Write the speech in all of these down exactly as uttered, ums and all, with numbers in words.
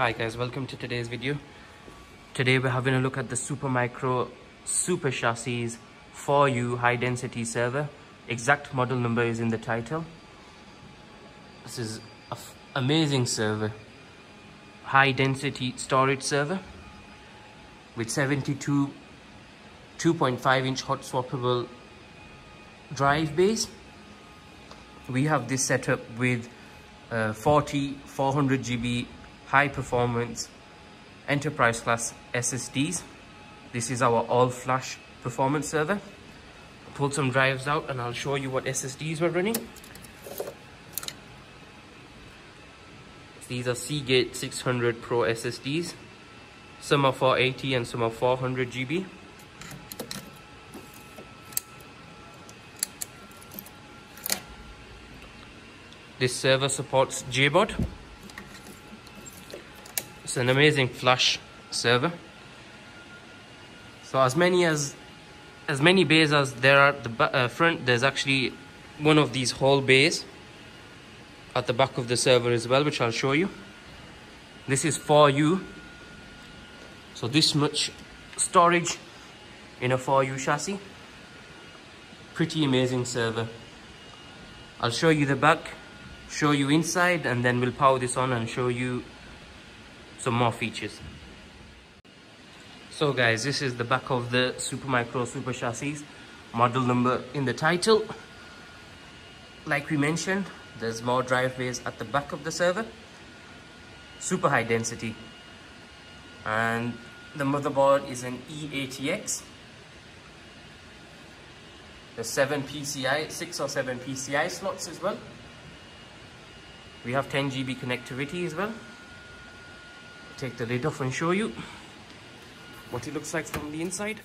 Hi guys, welcome to today's video. Today we're having a look at the Supermicro Super Chassis four U high density server. Exact model number is in the title. This is an amazing server, high density storage server with seventy-two two point five inch hot swappable drive bays. We have this setup with uh, forty four hundred G B high performance enterprise class S S Ds. This is our all flash performance server. Pull some drives out and I'll show you what S S Ds we're running. These are Seagate six hundred Pro S S Ds. Some are four eighty and some are four hundred G B. This server supports J BOD. It's an amazing flash server. So as many as as many bays as there are at the uh, front, there's actually one of these whole bays at the back of the server as well, which I'll show you. This is four U. So this much storage in a four U chassis. Pretty amazing server. I'll show you the back, show you inside, and then we'll power this on and show you some more features. So guys, this is the back of the Supermicro Super Chassis, model number in the title. Like we mentioned, there's more driveways at the back of the server. Super high density. And the motherboard is an E A T X. There's seven P C I, six or seven P C I slots as well. We have ten G B connectivity as well. Take the lid off and show you what it looks like from the inside.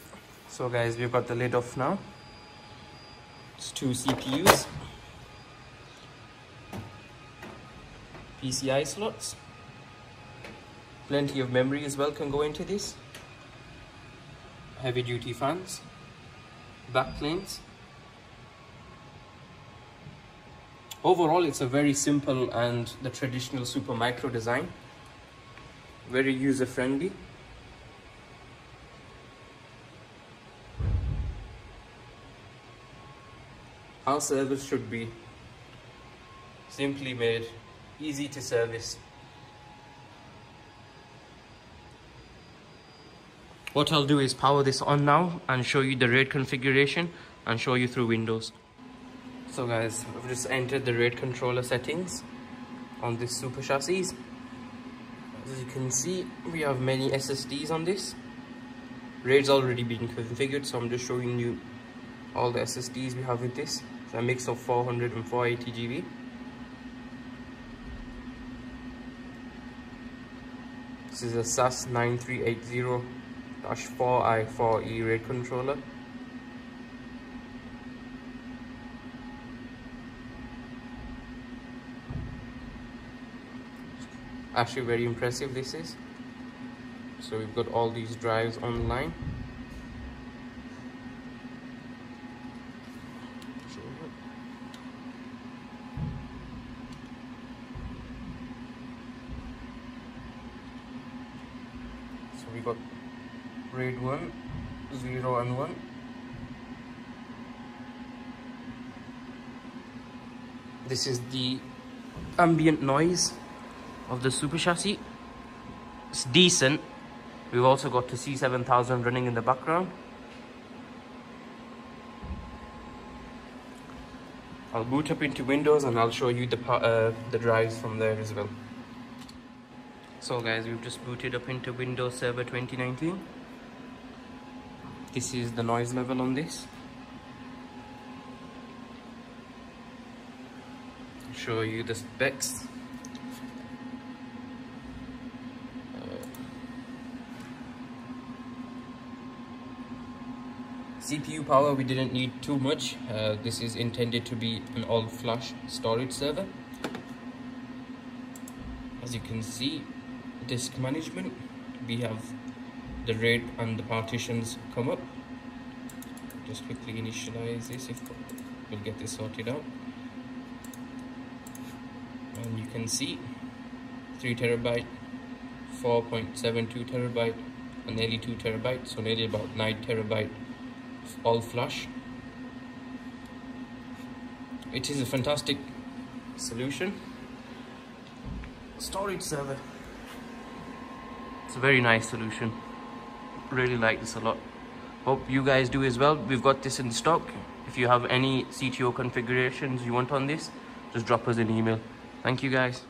So guys, we've got the lid off now. It's two C P Us, P C I slots, plenty of memory as well can go into this, heavy duty fans, backplanes. Overall, it's a very simple and the traditional Supermicro design. Very user friendly. Our service should be simply made, easy to service. What I'll do is power this on now and show you the RAID configuration and show you through Windows. So guys, I've just entered the RAID controller settings on this Super Chassis. As you can see, we have many S S Ds on this. RAID's already been configured, so I'm just showing you all the S S Ds we have with this. It's a mix of four hundred and four eighty G B. This is a S A S nine three eight zero dash four I four E RAID controller. Actually very impressive this is. So we've got all these drives online. So we got RAID one, zero and one. This is the ambient noise of the Super Chassis. It's decent. We've also got the C seven thousand running in the background. I'll boot up into Windows and I'll show you the uh, the drives from there as well. So guys, we've just booted up into Windows Server twenty nineteen. This is the noise level on this. I'll show you the specs. C P U power, we didn't need too much. Uh, this is intended to be an all-flash storage server. As you can see, disk management. We have the RAID and the partitions come up. Just quickly initialize this, if we'll get this sorted out. And you can see three terabyte, four point seven two terabyte and nearly two terabyte, so nearly about nine terabyte all flush. It is a fantastic solution. Storage server, it's a very nice solution. Really like this a lot. Hope you guys do as well. We've got this in stock. If you have any C T O configurations you want on this, just drop us an email. Thank you guys.